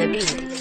in the beat.